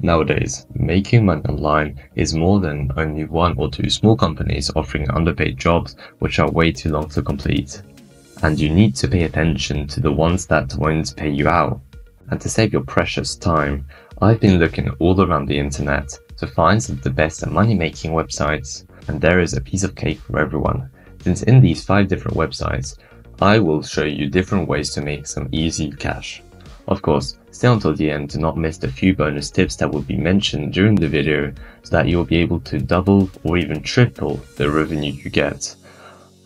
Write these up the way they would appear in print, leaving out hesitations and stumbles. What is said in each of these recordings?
Nowadays, making money online is more than only one or two small companies offering underpaid jobs which are way too long to complete. And you need to pay attention to the ones that won't pay you out. And to save your precious time, I've been looking all around the internet to find some of the best money-making websites, and there is a piece of cake for everyone, since in these 5 different websites, I will show you different ways to make some easy cash. Of course, stay until the end to not miss the few bonus tips that will be mentioned during the video so that you will be able to double or even triple the revenue you get.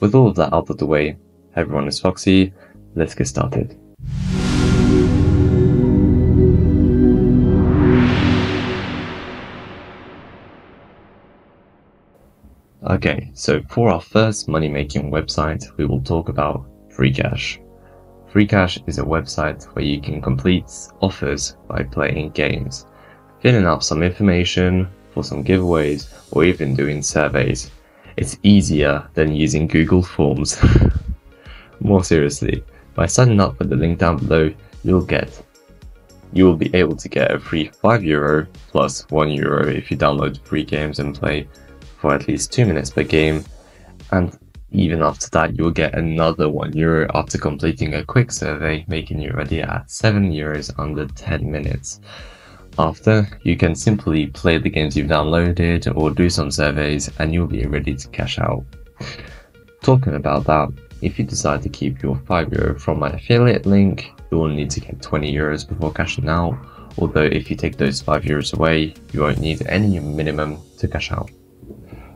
With all of that out of the way, everyone is Foxy, let's get started. Okay, so for our first money making website, we will talk about Freecash. Freecash is a website where you can complete offers by playing games, filling up some information for some giveaways or even doing surveys. It's easier than using Google Forms. More seriously, by signing up with the link down below, you will be able to get a free €5 plus €1 if you download free games and play for at least 2 minutes per game, and even after that you will get another €1 after completing a quick survey, making you ready at €7 under 10 minutes. After, you can simply play the games you've downloaded or do some surveys and you'll be ready to cash out. Talking about that, if you decide to keep your €5 from my affiliate link, you will need to get €20 before cashing out, although if you take those €5 away, you won't need any minimum to cash out.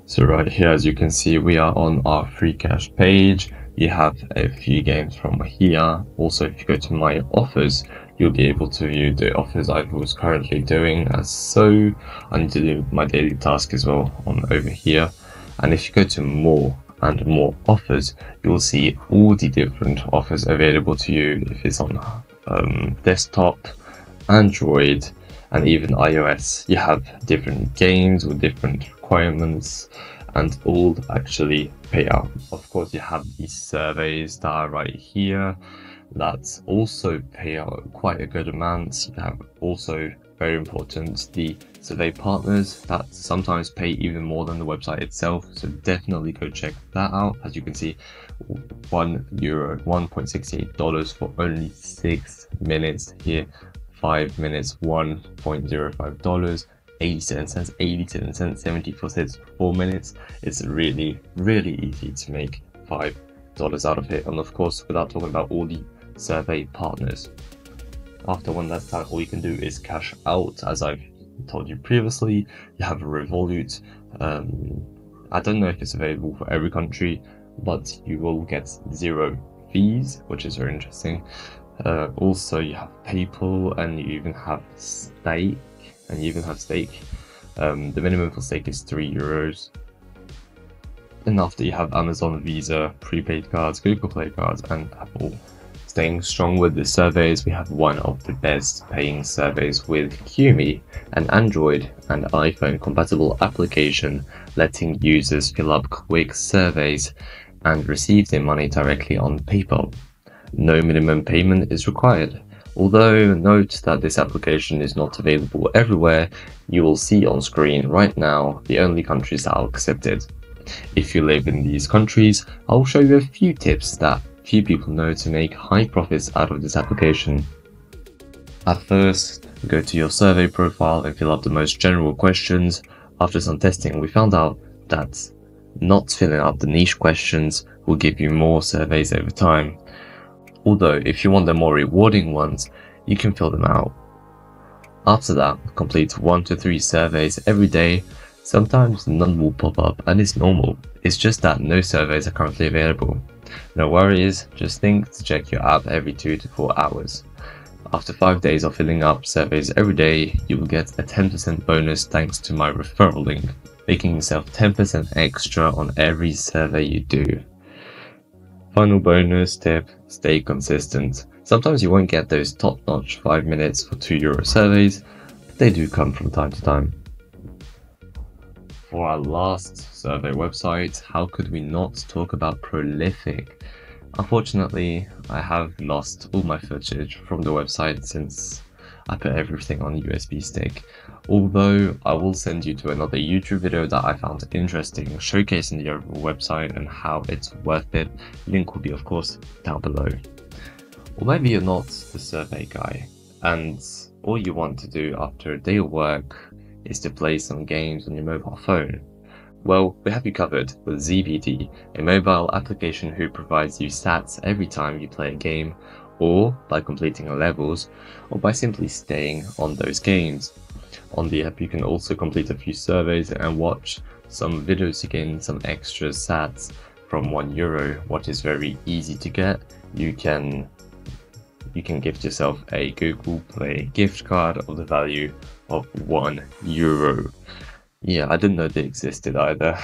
So right here, as you can see, we are on our Freecash page. You have a few games from here. Also, if you go to my offers, you'll be able to view the offers I was currently doing. So I need to do my daily task as well on over here. And if you go to more and more offers, you'll see all the different offers available to you. If it's on desktop, Android, and even iOS, you have different games with different requirements, and all actually pay out. Of course, you have these surveys that are right here that also pay out quite a good amount. You have also, very important, the survey partners that sometimes pay even more than the website itself, so definitely go check that out. As you can see, €1, $1.68 for only 6 minutes here, 5 minutes, $1.05, 87 cents, 87 cents, 74 cents, 4 minutes. It's really easy to make $5 out of it, and of course without talking about all the survey partners. After one last time, all you can do is cash out. As I've told you previously, you have Revolut. I don't know if it's available for every country, but you will get 0 fees, which is very interesting. Also, you have PayPal, and you even have Stake. The minimum for Stake is €3. And after, you have Amazon, Visa, prepaid cards, Google Play cards, and Apple. Staying strong with the surveys, we have one of the best paying surveys with Qmee, an Android and iPhone compatible application letting users fill up quick surveys and receive their money directly on PayPal. No minimum payment is required. Although note that this application is not available everywhere, you will see on screen right now the only countries that are accepted. If you live in these countries, I will show you a few tips that few people know to make high profits out of this application. At first, go to your survey profile and fill up the most general questions. After some testing, we found out that not filling up the niche questions will give you more surveys over time. Although, if you want the more rewarding ones, you can fill them out. After that, complete 1 to 3 surveys every day. Sometimes none will pop up, and it's normal. It's just that no surveys are currently available. No worries, just think to check your app every 2 to 4 hours. After 5 days of filling up surveys every day, you will get a 10% bonus thanks to my referral link, making yourself 10% extra on every survey you do. Final bonus tip, stay consistent. Sometimes you won't get those top-notch 5 minutes for €2 surveys, but they do come from time to time. For our last survey website, how could we not talk about Prolific? Unfortunately, I have lost all my footage from the website since I put everything on a USB stick. Although I will send you to another YouTube video that I found interesting, showcasing the overall website and how it's worth it. Link will be of course down below. Or maybe you're not the survey guy and all you want to do after a day of work is to play some games on your mobile phone. Well, we have you covered with ZBD, a mobile application who provides you stats every time you play a game, or by completing levels, or by simply staying on those games. On the app you can also complete a few surveys and watch some videos to gain some extra stats from €1, what is very easy to get. You can gift yourself a Google Play gift card of the value of €1. Yeah, I didn't know they existed either.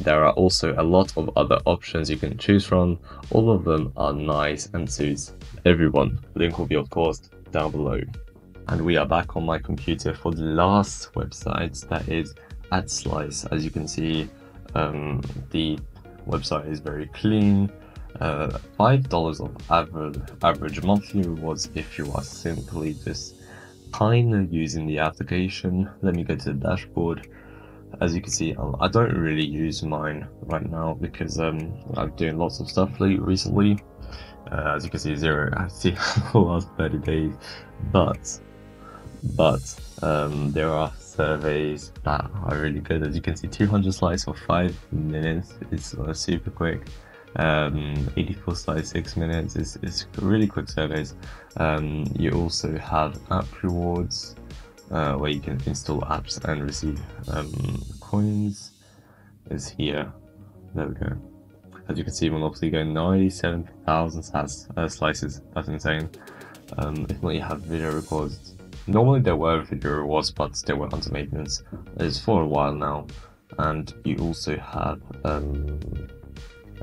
There are also a lot of other options you can choose from. All of them are nice and suits everyone. Link will be of course down below. And we are back on my computer for the last website, that is AdSlice. As you can see, the website is very clean. $5 of average monthly rewards if you are simply just kind of using the application. Let me go to the dashboard. As you can see, I don't really use mine right now because I'm doing lots of stuff recently. As you can see, zero active the last 30 days. But there are surveys that are really good. As you can see, 200 slides for 5 minutes. It's super quick. 84 slides, 6 minutes. It's really quick surveys. You also have app rewards, where you can install apps and receive coins. Is here. There we go. As you can see, Monopoly going 97,000 slices. That's insane. If not, you have video rewards. Normally there were video rewards, but they were under maintenance. It's for a while now, and you also have.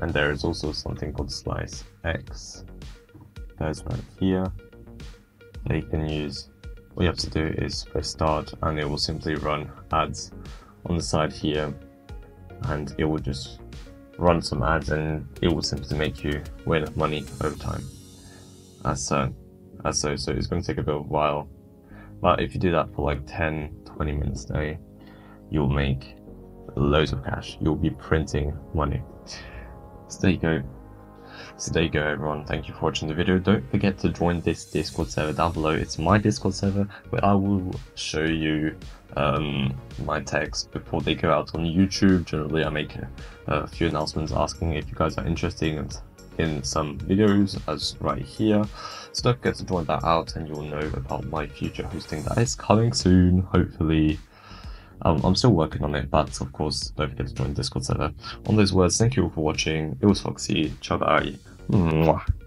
And there is also something called SliceX. That's right here. That you can use. All you have to do is press start and it will simply run ads on the side here. And it will just run some ads and it will simply make you win money over time. So it's going to take a bit of a while. But if you do that for like 10-20 minutes a day, you'll make loads of cash. You'll be printing money. So there you go everyone, thank you for watching the video. Don't forget to join this Discord server down below. It's my Discord server where I will show you my texts before they go out on YouTube. Generally I make a few announcements asking if you guys are interested in some videos, as right here. So don't forget to join that out and you'll know about my future hosting that is coming soon, hopefully. I'm still working on it, but of course, don't forget to join the Discord server. On those words, thank you all for watching. It was Foxy. Ciao, bye. Mwah.